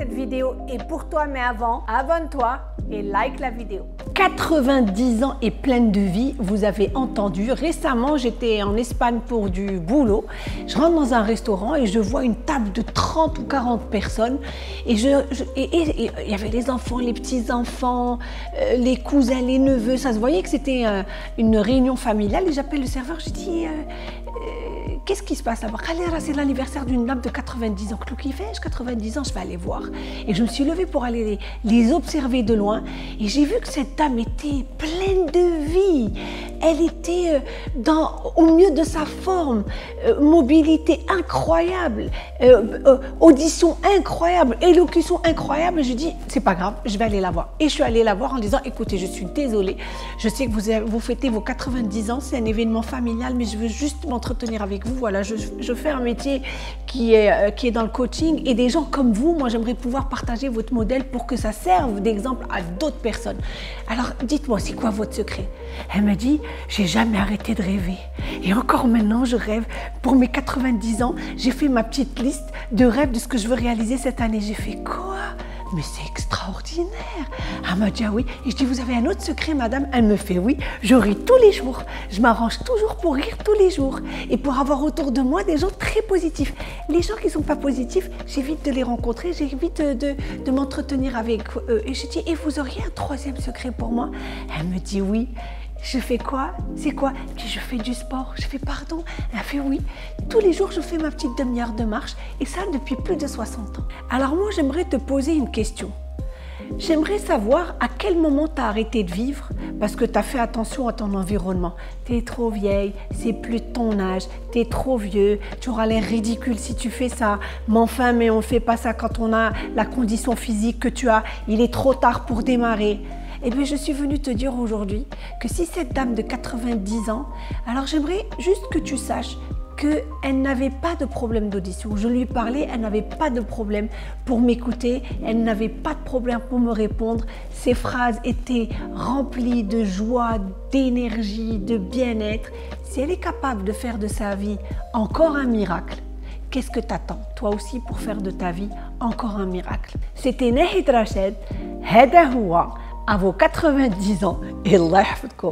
Cette vidéo est pour toi, mais avant, abonne-toi et like la vidéo. 90 ans et pleine de vie, vous avez entendu. Récemment, j'étais en Espagne pour du boulot. Je rentre dans un restaurant et je vois une table de 30 ou 40 personnes. Et il y avait les enfants, les petits-enfants, les cousins, les neveux. Ça se voyait que c'était une réunion familiale. Et j'appelle le serveur, je dis... Qu'est-ce qui se passe là-bas? C'est l'anniversaire d'une dame de 90 ans. Qu'est-ce qu'il fait? 90 ans, je vais aller voir. Et je me suis levée pour aller les observer de loin. Et j'ai vu que cette dame était pleine de vie. Elle était au mieux de sa forme. Mobilité incroyable. Audition incroyable. Élocution incroyable. Je dis, c'est pas grave, je vais aller la voir. Et je suis allée la voir en disant, écoutez, je suis désolée. Je sais que vous fêtez vos 90 ans. C'est un événement familial, mais je veux juste m'entretenir avec vous. Voilà, je fais un métier qui est dans le coaching et des gens comme vous, moi j'aimerais pouvoir partager votre modèle pour que ça serve d'exemple à d'autres personnes. Alors dites-moi, c'est quoi votre secret? Elle m'a dit, j'ai jamais arrêté de rêver et encore maintenant je rêve. Pour mes 90 ans, j'ai fait ma petite liste de rêves de ce que je veux réaliser cette année. J'ai fait quoi? Mais c'est extraordinaire. Elle m'a dit ah oui. Et je dis, vous avez un autre secret, madame? Elle me fait oui. Je ris tous les jours. Je m'arrange toujours pour rire tous les jours. Et pour avoir autour de moi des gens très positifs. Les gens qui ne sont pas positifs, j'évite de les rencontrer, j'évite de m'entretenir avec eux. Et je dis, et vous auriez un troisième secret pour moi? Elle me dit oui. Je fais quoi? C'est quoi? Je fais du sport. Je fais pardon? Elle fait oui. Tous les jours, je fais ma petite demi-heure de marche et ça depuis plus de 60 ans. Alors moi, j'aimerais te poser une question. J'aimerais savoir à quel moment tu as arrêté de vivre parce que tu as fait attention à ton environnement. Tu es trop vieille, c'est plus de ton âge, tu es trop vieux, tu auras l'air ridicule si tu fais ça. Mais enfin, mais on ne fait pas ça quand on a la condition physique que tu as. Il est trop tard pour démarrer. Eh bien, je suis venue te dire aujourd'hui que si cette dame de 90 ans, alors j'aimerais juste que tu saches qu'elle n'avait pas de problème d'audition. Je lui parlais, elle n'avait pas de problème pour m'écouter, elle n'avait pas de problème pour me répondre. Ses phrases étaient remplies de joie, d'énergie, de bien-être. Si elle est capable de faire de sa vie encore un miracle, qu'est-ce que t'attends, toi aussi, pour faire de ta vie encore un miracle? C'était Nahed Rachad, Hada Houa. À vos 90 ans, et Allah yahfadkoum.